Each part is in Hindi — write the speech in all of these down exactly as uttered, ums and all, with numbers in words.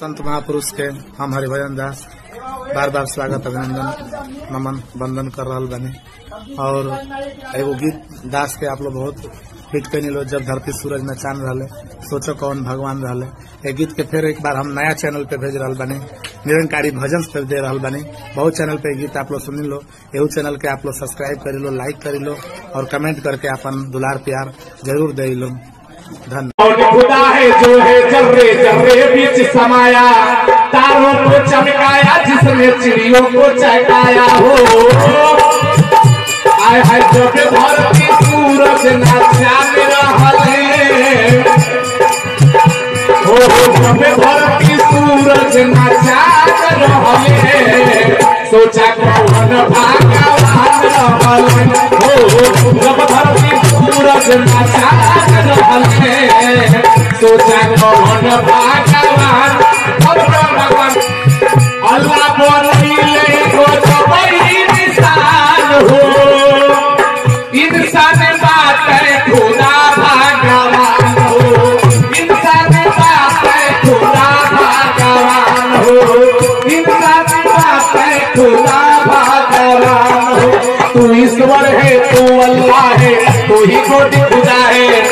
संत महापुरुष के हम हरिभजन दास बार बार स्वागत अभिनंदन नमन वंदन कर रहा बने और एगो गीत दास के आप लोग बहुत हिट कैनी लो जब धरती सूरज में चांद रहे सोचो कौन भगवान रहे। गीत के फिर एक बार हम नया चैनल पे भेज रहा बने निरंकारी भजन पे दे रहा बने। बहुत चैनल पे गीत आप लोग सुनी लो, एहू चैनल के आप लोग सब्सक्राइब करी लो, लाइक करी लो और कमेंट करके अपन दुलार प्यार जरूर दे लो। धन्यवाद। खुदा है जो है जर्रे जर्रे बीच समाया, तारों को चमकाया जिसने चिड़ियों को चहकाया हो। आय हाय जब धरती सूरज ना चांद रहले हो, जब धरती सूरज ना चांद रहले सोचा कौन भगवान रहले हो। जब धरती सूरज ना चांद रहले सोचा कौन भगवान भगवान अल्लाह बोले को तो बड़ी इंसान हो। इंसान बात है खुदा भगवान हो, इंसान बात है खुदा भगवान हो, इंसान बात है खुदा भगवान हो। तू ईश्वर है, तू अल्लाह है, तू ही कोटि खुदा है,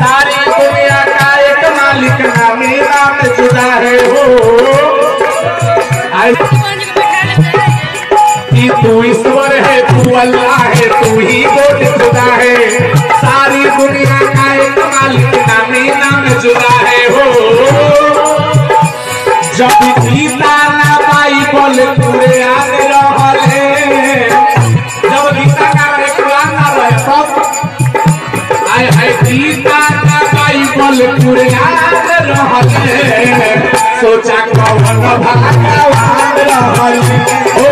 सारी दुनिया का एक मालिक ना मेरा में जुदा है हो। तू ईश्वर है, तू अल्लाह है, तू ही कोटि खुदा है, सारी दुनिया का एक मालिक ना मेरा में जुदा है हो। जब गीता ना पाई बोल पूरे याद रहे, जब गीता का ना रहे सब आए है गीता बोल पूरे याद रहे सोचा कौन भगवान रहले हो।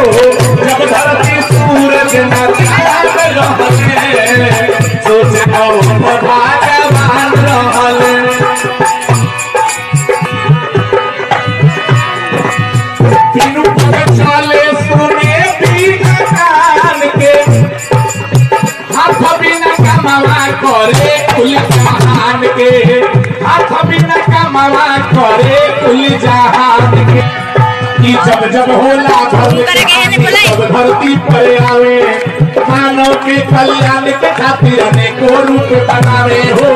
जब धरती सूरज ना चांद रहले सोचा कौन भगवान रहले। तीनों पग चले सुने बिना कान के, हाथ बिना कमावा करे कुल जहान के, हाथ बिना कमावा करे कुल जहान के। कि जब जब होला जब धरती पर आवे मानव के कल्याण के खातिर अनेको रूप बनावे हो।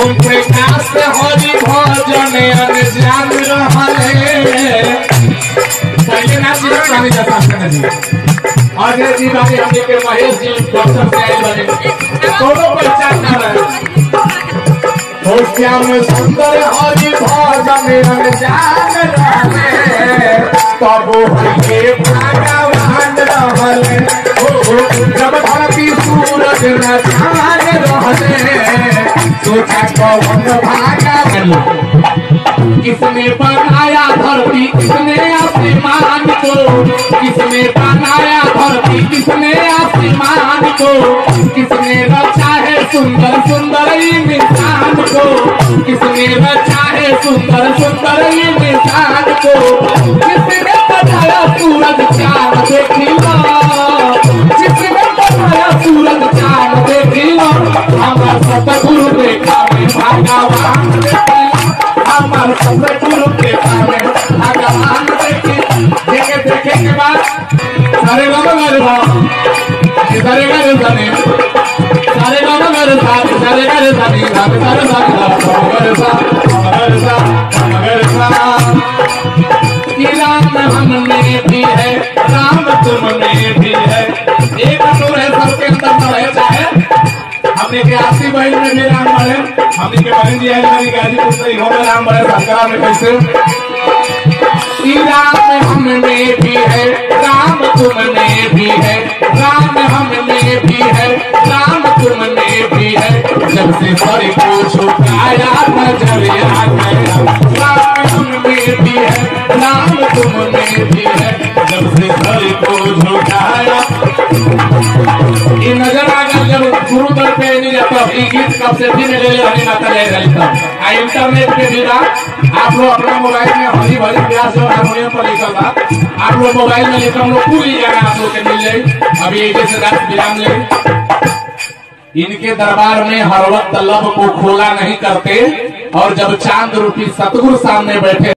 ओम प्रकाश हरि भजन अनजान रहले। अजय जी भाई हमने के महेश जी डॉक्टर साहब बने दोनों पहचान ना रहे हो। श्याम सुंदर हरि भजन अनजान रहले तब होके भगवान रहले हो। जब धरती सूरज ना चांद रहले सोचा कौन भगवान। किसने बनाया धरती, किसने आसमान को, किसने बनाया धरती, किसने आसमान को, किसने रचा है सुंदर सुंदर इंसान को, किसने रचा है सुंदर सुंदर इंसान को। किसने बनाया सूरज चांद देखिला, जिसने बनाया सूरज चांद देखिला हमारा सतगुरु देखा भगवान। हमारे सतगुरु के पावे भगवान देखे देखे देखे के बाद सारे बाबा मेरे बाबा सारे मेरे जाने सारे बाबा मेरे सारे सारे मेरे जाने सारे सारे बाबा मेरे बाबा मेरे बाबा मेरे बाबा। कि राम हमने भी है, राम तुमने भी है, एक नूर है सबके अंदर में रह जाए। हमने के आसी बहन में भी राम बड़े, हमने के बहन जी है मेरी गाजीपुर से इहो में राम बड़े संकरा में कैसे। कि राम हमने भी है, राम तुमने भी है, राम हमने भी है, राम तुमने भी है, जब से सारे को छुपाया नजर आ गया। राम हमने भी है, राम तुमने भी है, जब से सारे को छुपाया ये नजर आ गया। जब गुरु दर पे नहीं जाता गीत कब से भी मेरे लिए हरी माता ले रही था। इंटरनेट पे भी ना आप लोग अपना मोबाइल में हरी भजन व्यास और हारमोनियम पर लिखा था, आप लोग मोबाइल में लिखा हम लोग पूरी जगह आप लोग के मिल जाए। अभी एक से रात विराम ले। इनके दरबार में हर वक्त लब को खोला नहीं करते और जब चांद रूपी सतगुरु सामने बैठे